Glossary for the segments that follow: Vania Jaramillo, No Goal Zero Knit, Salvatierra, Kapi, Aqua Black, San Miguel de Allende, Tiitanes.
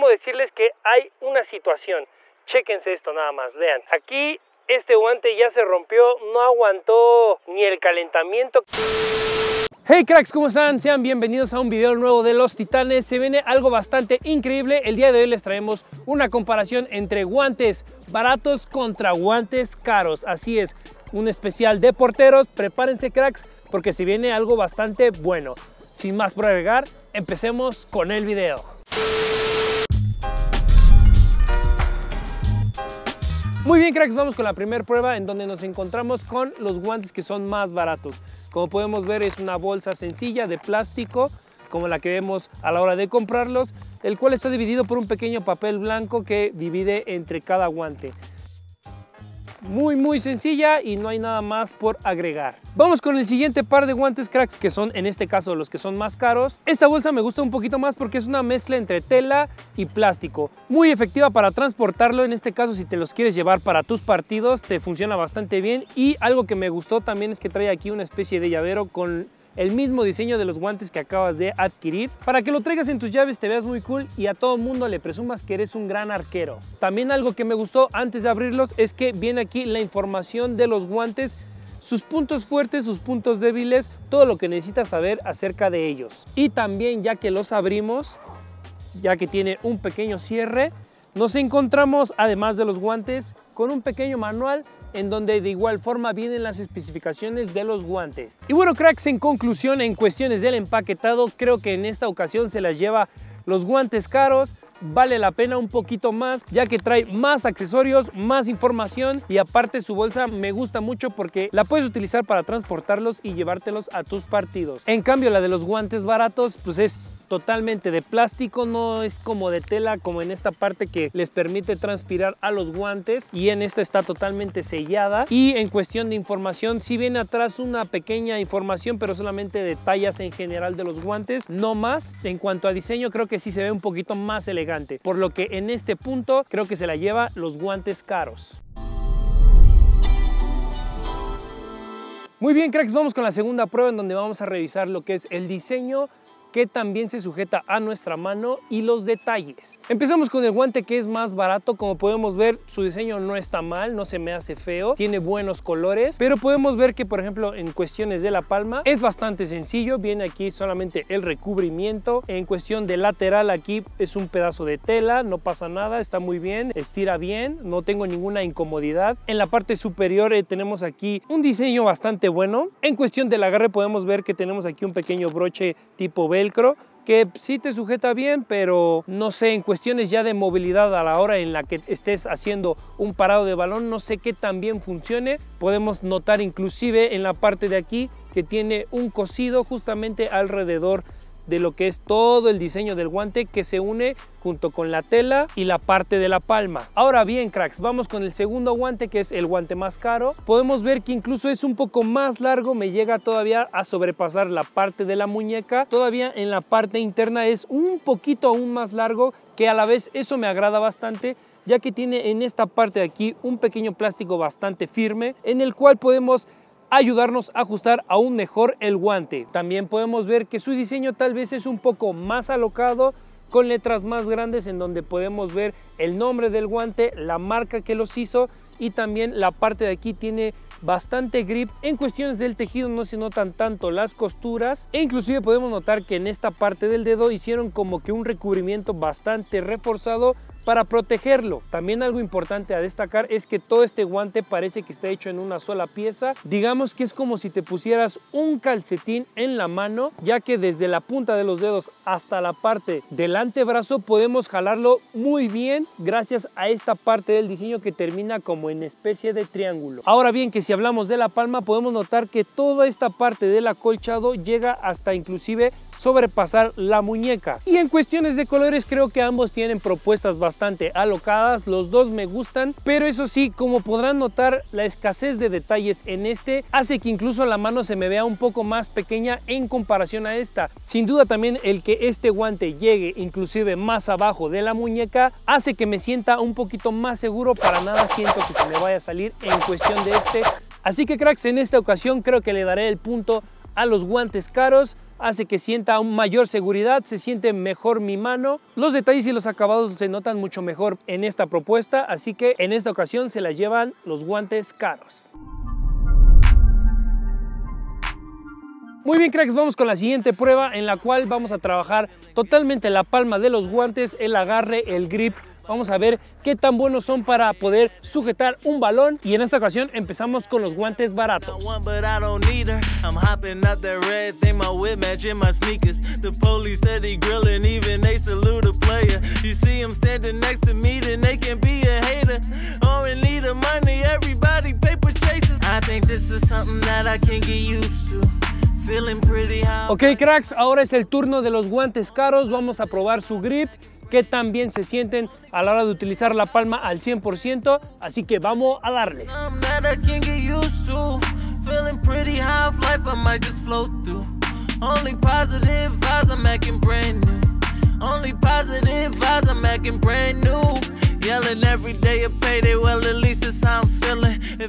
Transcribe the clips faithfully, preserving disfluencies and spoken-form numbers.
cómo decirles que hay una situación. Chéquense esto nada más, vean. Aquí este guante ya se rompió, no aguantó ni el calentamiento. Hey cracks, ¿cómo están? Sean bienvenidos a un video nuevo de Los Titanes. Se viene algo bastante increíble. El día de hoy les traemos una comparación entre guantes baratos contra guantes caros. Así es, un especial de porteros. Prepárense cracks, porque se viene algo bastante bueno. Sin más por agregar, empecemos con el video. Muy bien cracks, vamos con la primera prueba en donde nos encontramos con los guantes que son más baratos. Como podemos ver, es una bolsa sencilla de plástico como la que vemos a la hora de comprarlos, el cual está dividido por un pequeño papel blanco que divide entre cada guante. Muy muy sencilla y no hay nada más por agregar. Vamos con el siguiente par de guantes cracks, que son en este caso los que son más caros. Esta bolsa me gusta un poquito más porque es una mezcla entre tela y plástico, muy efectiva para transportarlo. En este caso, si te los quieres llevar para tus partidos, te funciona bastante bien. Y algo que me gustó también es que trae aquí una especie de llavero con el mismo diseño de los guantes que acabas de adquirir, para que lo traigas en tus llaves, te veas muy cool y a todo mundo le presumas que eres un gran arquero. También algo que me gustó antes de abrirlos es que viene aquí la información de los guantes, sus puntos fuertes, sus puntos débiles, todo lo que necesitas saber acerca de ellos. Y también, ya que los abrimos, ya que tiene un pequeño cierre, nos encontramos, además de los guantes, con un pequeño manual en donde de igual forma vienen las especificaciones de los guantes. Y bueno cracks, en conclusión, en cuestiones del empaquetado, creo que en esta ocasión se las lleva los guantes caros. Vale la pena un poquito más, ya que trae más accesorios, más información, y aparte su bolsa me gusta mucho porque la puedes utilizar para transportarlos y llevártelos a tus partidos. En cambio, la de los guantes baratos pues es totalmente de plástico, no es como de tela, como en esta parte que les permite transpirar a los guantes, y en esta está totalmente sellada. Y en cuestión de información, sí viene atrás una pequeña información, pero solamente detalles en general de los guantes, no más. En cuanto a diseño, creo que sí se ve un poquito más elegante, por lo que en este punto creo que se la lleva los guantes caros. Muy bien cracks, vamos con la segunda prueba en donde vamos a revisar lo que es el diseño, que también se sujeta a nuestra mano, y los detalles. Empezamos con el guante que es más barato. Como podemos ver, su diseño no está mal, no se me hace feo, tiene buenos colores, pero podemos ver que, por ejemplo, en cuestiones de la palma es bastante sencillo, viene aquí solamente el recubrimiento. En cuestión de lateral, aquí es un pedazo de tela, no pasa nada, está muy bien, estira bien, no tengo ninguna incomodidad. En la parte superior eh, tenemos aquí un diseño bastante bueno. En cuestión del agarre, podemos ver que tenemos aquí un pequeño broche tipo B velcro, que sí te sujeta bien, pero no sé, en cuestiones ya de movilidad a la hora en la que estés haciendo un parado de balón, no sé qué tan bien funcione. Podemos notar inclusive en la parte de aquí que tiene un cosido justamente alrededor de lo que es todo el diseño del guante, que se une junto con la tela y la parte de la palma. Ahora bien cracks, vamos con el segundo guante, que es el guante más caro. Podemos ver que incluso es un poco más largo, me llega todavía a sobrepasar la parte de la muñeca, todavía en la parte interna es un poquito aún más largo, que a la vez eso me agrada bastante, ya que tiene en esta parte de aquí un pequeño plástico bastante firme, en el cual podemos ayudarnos a ajustar aún mejor el guante. También podemos ver que su diseño tal vez es un poco más alocado, con letras más grandes en donde podemos ver el nombre del guante, la marca que los hizo, y también la parte de aquí tiene bastante grip. En cuestiones del tejido no se notan tanto las costuras, e inclusive podemos notar que en esta parte del dedo hicieron como que un recubrimiento bastante reforzado para protegerlo. También algo importante a destacar es que todo este guante parece que está hecho en una sola pieza. Digamos que es como si te pusieras un calcetín en la mano, ya que desde la punta de los dedos hasta la parte del antebrazo podemos jalarlo muy bien gracias a esta parte del diseño que termina como en especie de triángulo. Ahora bien, que si hablamos de la palma, podemos notar que toda esta parte del acolchado llega hasta inclusive sobrepasar la muñeca. Y en cuestiones de colores, creo que ambos tienen propuestas bastante bastante alocadas, los dos me gustan, pero eso sí, como podrán notar, la escasez de detalles en este hace que incluso la mano se me vea un poco más pequeña en comparación a esta. Sin duda también el que este guante llegue inclusive más abajo de la muñeca hace que me sienta un poquito más seguro, para nada siento que se me vaya a salir en cuestión de este. Así que cracks, en esta ocasión creo que le daré el punto a los guantes caros. hace que sienta aún mayor seguridad, se siente mejor mi mano. Los detalles y los acabados se notan mucho mejor en esta propuesta, así que en esta ocasión se la llevan los guantes caros. Muy bien, cracks, vamos con la siguiente prueba en la cual vamos a trabajar totalmente la palma de los guantes, el agarre, el grip. Vamos a ver qué tan buenos son para poder sujetar un balón, y en esta ocasión empezamos con los guantes baratos. Ok, cracks, ahora es el turno de los guantes caros. Vamos a probar su grip, que tan bien se sienten a la hora de utilizar la palma al cien por ciento. Así que vamos a darle.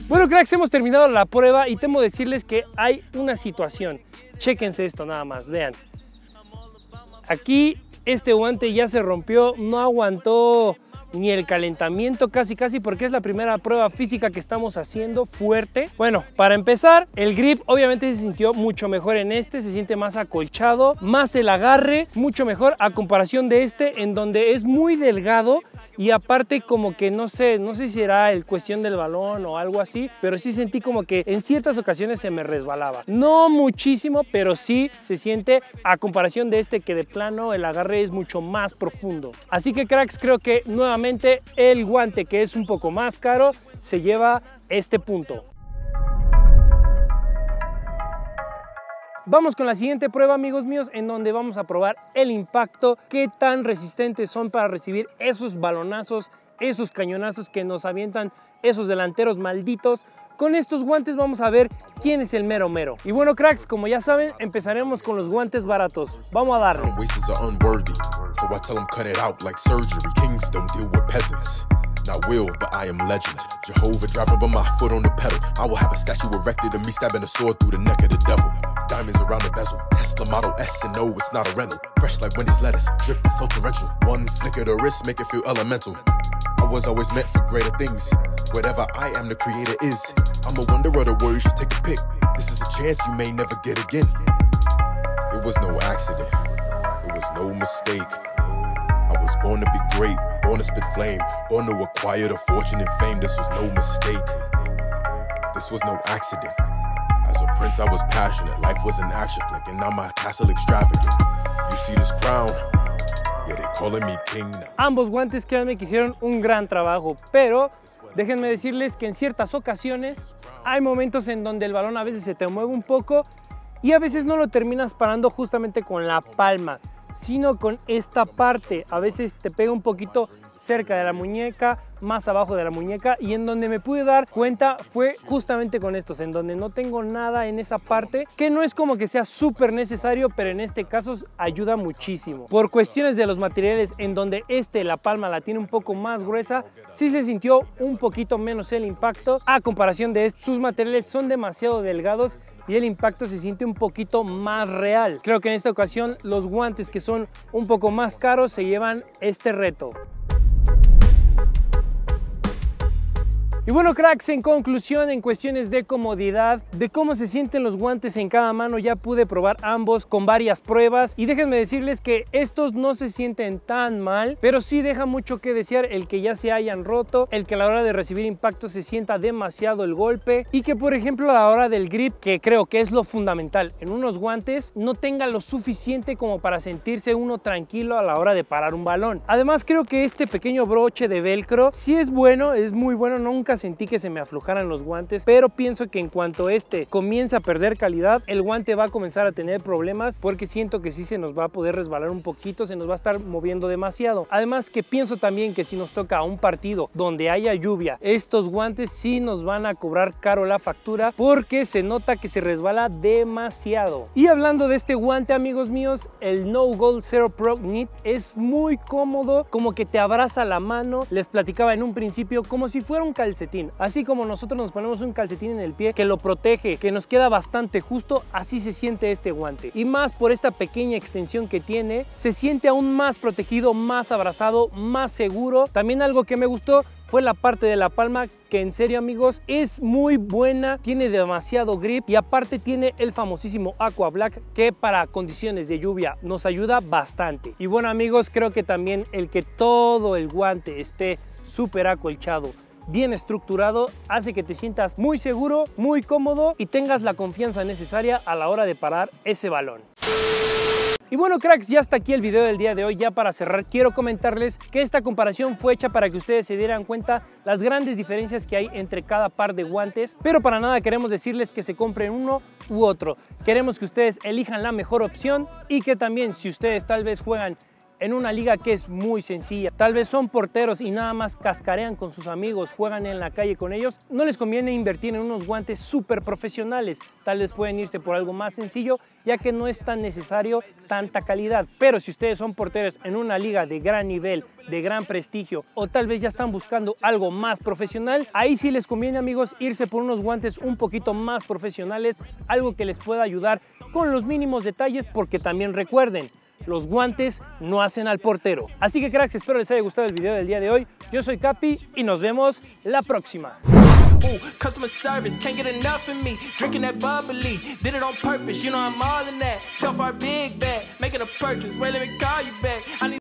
Bueno, cracks, hemos terminado la prueba y temo decirles que hay una situación. Chéquense esto nada más, vean. Aquí este guante ya se rompió, no aguantó ni el calentamiento casi casi, porque es la primera prueba física que estamos haciendo fuerte. Bueno, para empezar, el grip obviamente se sintió mucho mejor en este, se siente más acolchado, más el agarre, mucho mejor a comparación de este, en donde es muy delgado y aparte como que no sé, no sé si era el cuestión del balón o algo así, pero sí sentí como que en ciertas ocasiones se me resbalaba. No muchísimo, pero sí se siente a comparación de este, que de plano el agarre es mucho más profundo. Así que, cracks, creo que nuevamente el guante que es un poco más caro se lleva este punto. Vamos con la siguiente prueba, amigos míos, en donde vamos a probar el impacto, qué tan resistentes son para recibir esos balonazos, esos cañonazos que nos avientan esos delanteros malditos. Con estos guantes vamos a ver quién es el mero mero. Y bueno, cracks, como ya saben, empezaremos con los guantes baratos. Vamos a darle. Whatever I am, the creator is. I'm a wonder of the world, you should take a pick. This is a chance you may never get again. It was no accident. It was no mistake. I was born to be great, born to spit flame, born to acquire the fortune and fame. This was no mistake. This was no accident. As a prince, I was passionate. Life was an action flick, and now my castle extravagant. You see this crown? Yeah, they calling me king now. Ambos guantes, créanme que hicieron un gran trabajo, pero déjenme decirles que en ciertas ocasiones hay momentos en donde el balón a veces se te mueve un poco y a veces no lo terminas parando justamente con la palma, sino con esta parte. A veces te pega un poquito cerca de la muñeca, más abajo de la muñeca, y en donde me pude dar cuenta fue justamente con estos, en donde no tengo nada en esa parte, que no es como que sea súper necesario, pero en este caso ayuda muchísimo. Por cuestiones de los materiales, en donde este, la palma la tiene un poco más gruesa, sí se sintió un poquito menos el impacto a comparación de estos. Sus materiales son demasiado delgados y el impacto se siente un poquito más real. Creo que en esta ocasión los guantes, que son un poco más caros, se llevan este reto. Y bueno, cracks, en conclusión, en cuestiones de comodidad, de cómo se sienten los guantes en cada mano, ya pude probar ambos con varias pruebas, y déjenme decirles que estos no se sienten tan mal, pero sí deja mucho que desear el que ya se hayan roto, el que a la hora de recibir impacto se sienta demasiado el golpe, y que por ejemplo a la hora del grip, que creo que es lo fundamental en unos guantes, no tenga lo suficiente como para sentirse uno tranquilo a la hora de parar un balón. Además, creo que este pequeño broche de velcro sí es bueno, es muy bueno. Nunca sentí que se me aflojaran los guantes, pero pienso que en cuanto este comienza a perder calidad, el guante va a comenzar a tener problemas, porque siento que sí se nos va a poder resbalar un poquito, se nos va a estar moviendo demasiado. Además, que pienso también que si nos toca un partido donde haya lluvia, estos guantes sí nos van a cobrar caro la factura, porque se nota que se resbala demasiado. Y hablando de este guante, amigos míos, el No Goal Zero Knit es muy cómodo, como que te abraza la mano. Les platicaba en un principio como si fuera un calzado calcetín. Así como nosotros nos ponemos un calcetín en el pie que lo protege, que nos queda bastante justo, así se siente este guante. Y más por esta pequeña extensión que tiene, se siente aún más protegido, más abrazado, más seguro. También algo que me gustó fue la parte de la palma, que en serio amigos es muy buena, tiene demasiado grip y aparte tiene el famosísimo Aqua Black, que para condiciones de lluvia nos ayuda bastante. Y bueno amigos, creo que también el que todo el guante esté súper acolchado, bien estructurado, hace que te sientas muy seguro, muy cómodo y tengas la confianza necesaria a la hora de parar ese balón. Y bueno cracks, ya hasta aquí el video del día de hoy. Ya para cerrar quiero comentarles que esta comparación fue hecha para que ustedes se dieran cuenta las grandes diferencias que hay entre cada par de guantes, pero para nada queremos decirles que se compren uno u otro. Queremos que ustedes elijan la mejor opción y que también, si ustedes tal vez juegan en una liga que es muy sencilla, tal vez son porteros y nada más cascarean con sus amigos, juegan en la calle con ellos, no les conviene invertir en unos guantes súper profesionales. Tal vez pueden irse por algo más sencillo, ya que no es tan necesario tanta calidad. Pero si ustedes son porteros en una liga de gran nivel, de gran prestigio, o tal vez ya están buscando algo más profesional, ahí sí les conviene amigos irse por unos guantes un poquito más profesionales, algo que les pueda ayudar con los mínimos detalles, porque también recuerden, los guantes no hacen al portero. Así que cracks, espero les haya gustado el video del día de hoy. Yo soy Capi y nos vemos la próxima. Ooh, customer service, can't get enough of me. Drinking that bubbly, did it on purpose. You know I'm all in that. Tell for our big bag, making a purchase. Wait, let me call you back. I need